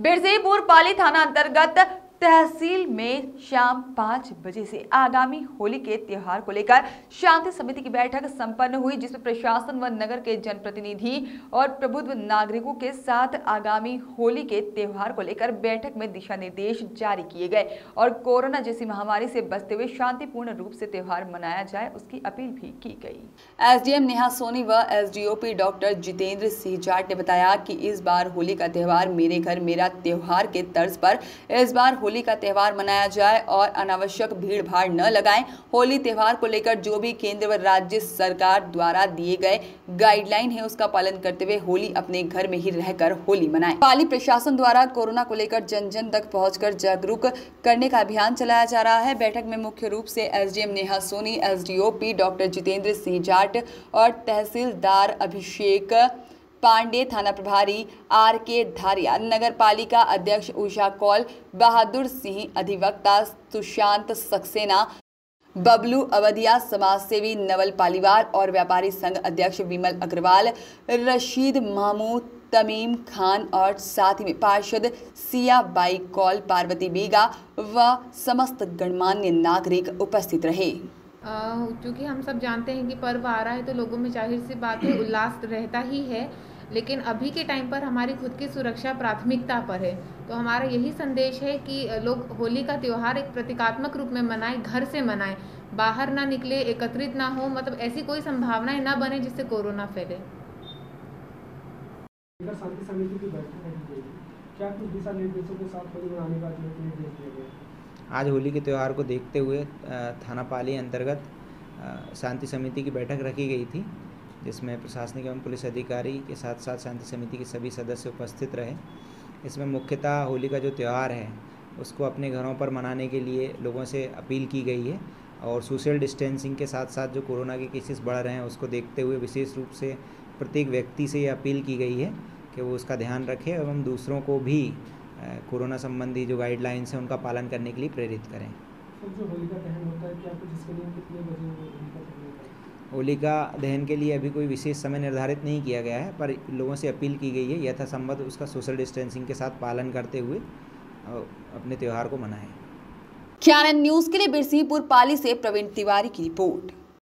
बिरसिंहपुर पाली थाना अंतर्गत तहसील में शाम 5 बजे से आगामी होली के त्यौहार को लेकर शांति समिति की बैठक संपन्न हुई, जिसमें प्रशासन व नगर के जनप्रतिनिधि और प्रबुद्ध नागरिकों के साथ आगामी होली के त्यौहार को लेकर बैठक में दिशा निर्देश जारी किए गए और कोरोना जैसी महामारी से बचते हुए शांतिपूर्ण रूप से त्यौहार मनाया जाए उसकी अपील भी की गई। एसडीएम नेहा सोनी व एसडीओपी डॉक्टर जितेंद्र सिंह जाट ने बताया कि इस बार होली का त्यौहार मेरे घर मेरा त्यौहार के तर्ज पर इस बार होली का त्यौहार मनाया जाए और अनावश्यक भीड़ भाड़ न लगाएं। होली त्यौहार को लेकर जो भी केंद्र व राज्य सरकार द्वारा दिए गए गाइडलाइन है उसका पालन करते हुए होली अपने घर में ही रहकर होली मनाएं। पाली प्रशासन द्वारा कोरोना को लेकर जन जन तक पहुंचकर जागरूक करने का अभियान चलाया जा रहा है। बैठक में मुख्य रूप से SDM Neha Soni, SDOP doctor Jitendra Singh Jat और तहसीलदार अभिषेक पांडे, थाना प्रभारी आर के धारिया, नगर पालिका अध्यक्ष उषा कौल, बहादुर सिंह, अधिवक्ता सुशांत सक्सेना, बबलू अवधिया, समाजसेवी नवल पालीवार और व्यापारी संघ अध्यक्ष विमल अग्रवाल, रशीद महमूद, तमीम खान और साथ ही में पार्षद सिया बाई कौल, पार्वती बीगा व समस्त गणमान्य नागरिक उपस्थित रहे। चूँकि हम सब जानते हैं कि पर्व आ रहा है तो लोगों में जाहिर सी बात है उल्लास रहता ही है, लेकिन अभी के टाइम पर हमारी खुद की सुरक्षा प्राथमिकता पर है। तो हमारा यही संदेश है कि लोग होली का त्यौहार एक प्रतीकात्मक रूप में मनाएं, घर से मनाएं, बाहर ना निकले, एकत्रित ना हो, मतलब ऐसी कोई संभावनाएं ना बने जिससे कोरोना फैले। शांति समिति की बैठक है, क्या कुछ दिशा निर्देशों के साथ होली मनाने का निर्देश दिया गया? आज होली के त्यौहार को देखते हुए थाना पाली अंतर्गत शांति समिति की बैठक रखी गई थी, जिसमें प्रशासनिक एवं पुलिस अधिकारी के साथ साथ शांति समिति के सभी सदस्य उपस्थित रहे। इसमें मुख्यतः होली का जो त्यौहार है उसको अपने घरों पर मनाने के लिए लोगों से अपील की गई है और सोशल डिस्टेंसिंग के साथ साथ जो कोरोना के केसेस बढ़ रहे हैं उसको देखते हुए विशेष रूप से प्रत्येक व्यक्ति से ये अपील की गई है कि वो उसका ध्यान रखें एवं दूसरों को भी कोरोना संबंधी जो गाइडलाइंस हैं उनका पालन करने के लिए प्रेरित करें। जो होली का दहन होता है, क्या कुछ इसके लिए कितने बजे होली का दहन के लिए अभी कोई विशेष समय निर्धारित नहीं किया गया है, पर लोगों से अपील की गई है यथासंभव उसका सोशल डिस्टेंसिंग के साथ पालन करते हुए अपने त्यौहार को मनाएं। न्यूज़ के लिए बिरसिंहपुर पाली से प्रवीण तिवारी की रिपोर्ट।